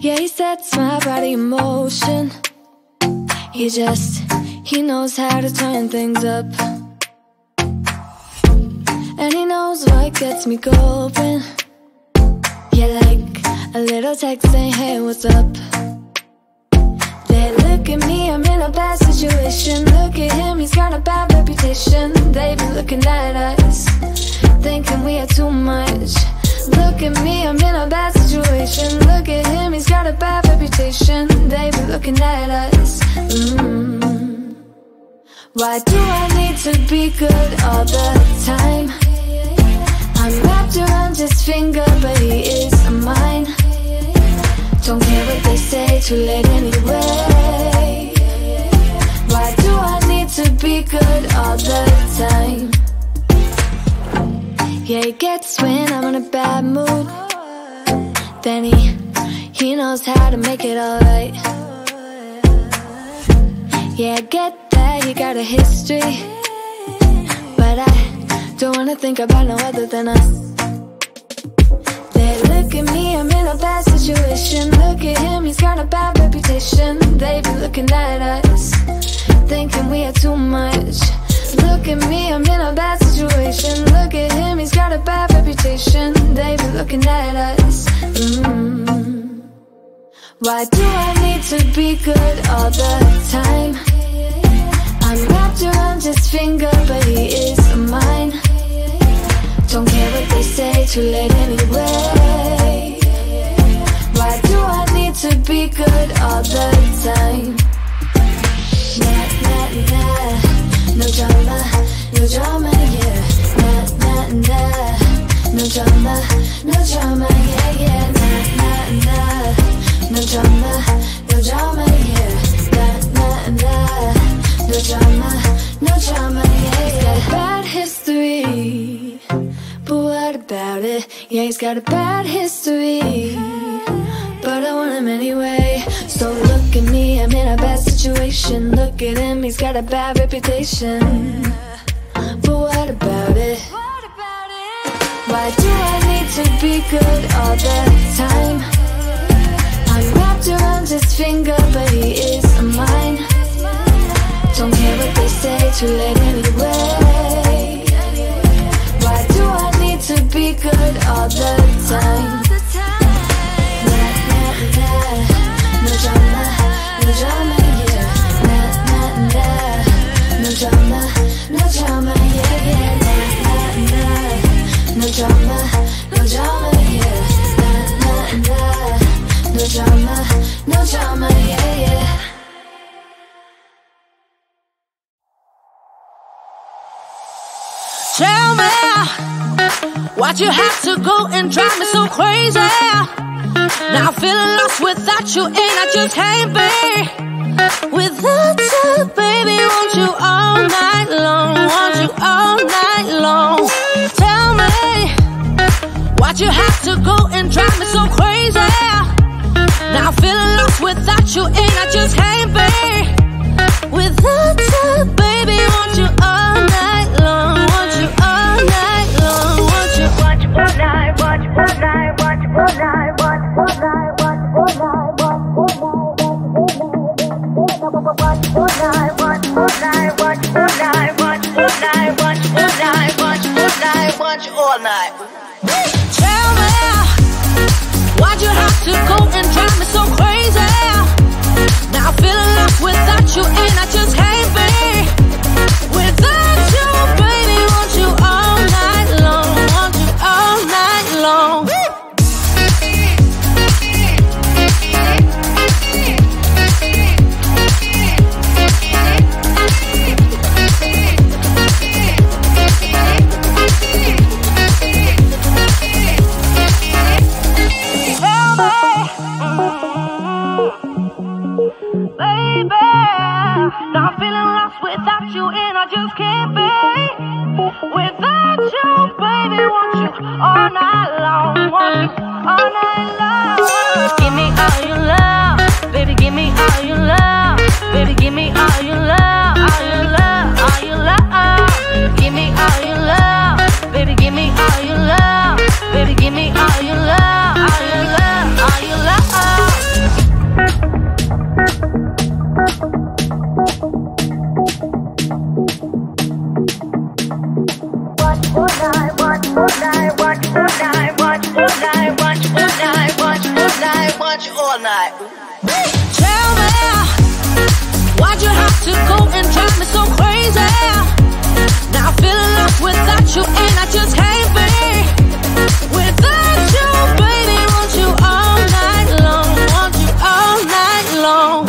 Yeah, he sets my body in motion. He knows how to turn things up. And he knows what gets me going. Yeah, like a little text saying, hey, what's up? They look at me, I'm in a bad situation. Look at him, he's got a bad reputation. They've been looking at us, thinking we are too much. Look at me, I'm in a bad situation. Look at him, he's got a bad reputation. They be looking at us. Why do I need to be good all the time? I'm wrapped around his finger, but he is mine. Don't care what they say, too late anyway. Why do I need to be good all the time? Yeah, he gets when I'm in a bad mood. Then he knows how to make it alright. Yeah, I get that he got a history, but I don't wanna think about no other than us. They look at me, I'm in a bad situation. Look at him, he's got a bad reputation. They be looking at us, thinking we are too much. Look at me, I'm in a bad situation. Look at him, he's got a bad reputation. They be looking at us. Why do I need to be good all the time? I'm wrapped around his finger, but he is mine. Don't care what they say, too late anyway. Why do I need to be good all the time? Nah, nah, nah. No drama, no drama, yeah. Nah, nah, nah. No drama, no drama, yeah, yeah. Nah, nah, nah. No drama, yeah. Nah, nah, nah. No drama, yeah, yeah. He's got a bad history, but what about it? Yeah, he's got a bad history, but I want him anyway. So look at me, I'm in a bad situation. Look at him, he's got a bad reputation. But what about it? Why do I need to be good all the time? I'm wrapped around his finger, but he is mine. Don't care what they say, too late anyway. Why do I need to be good all the time? No drama, yeah. Nah, nah, nah. No drama, yeah, yeah. Nah, nah, nah. No drama, yeah. Nah, nah, nah. No drama, yeah, yeah. Tell me what you had to go and drive me so crazy. Now I feel lost without you, and I just can't be without you, baby. Want you all night long, want you all night long. Tell me why'd you have to go and drive me so crazy. Now I feel lost without you, and I just can't be without you, baby. Want you all night long, want you all night long, want you. Want you all night, want you all night, want you all night. All night. Tell me, why'd you have to go and drive me so crazy? Now I feel lost without you, and I just can't be without you, baby. Want you all night long, want you all night long. Now I'm feeling lost without you, and I just can't be without you, baby. Want you all night long, want you all night long. Give me all your love, baby, give me all your love. Baby, give me all your love, all your love, all your love. Give me all your love, baby, give me all your love. Baby, give me all your love, all your love, all your love. watch all night. Tell me, why'd you have to go and drive me so crazy? Now I feel lost without you, and I just can't be without you, baby. Want you all night long, want you all night long.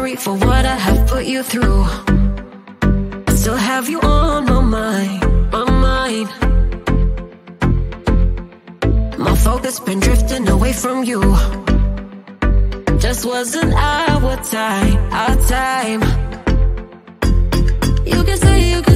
sorry for what I have put you through. I still have you on my mind, my mind. My focus been drifting away from you. Just wasn't our time, our time. You can say you can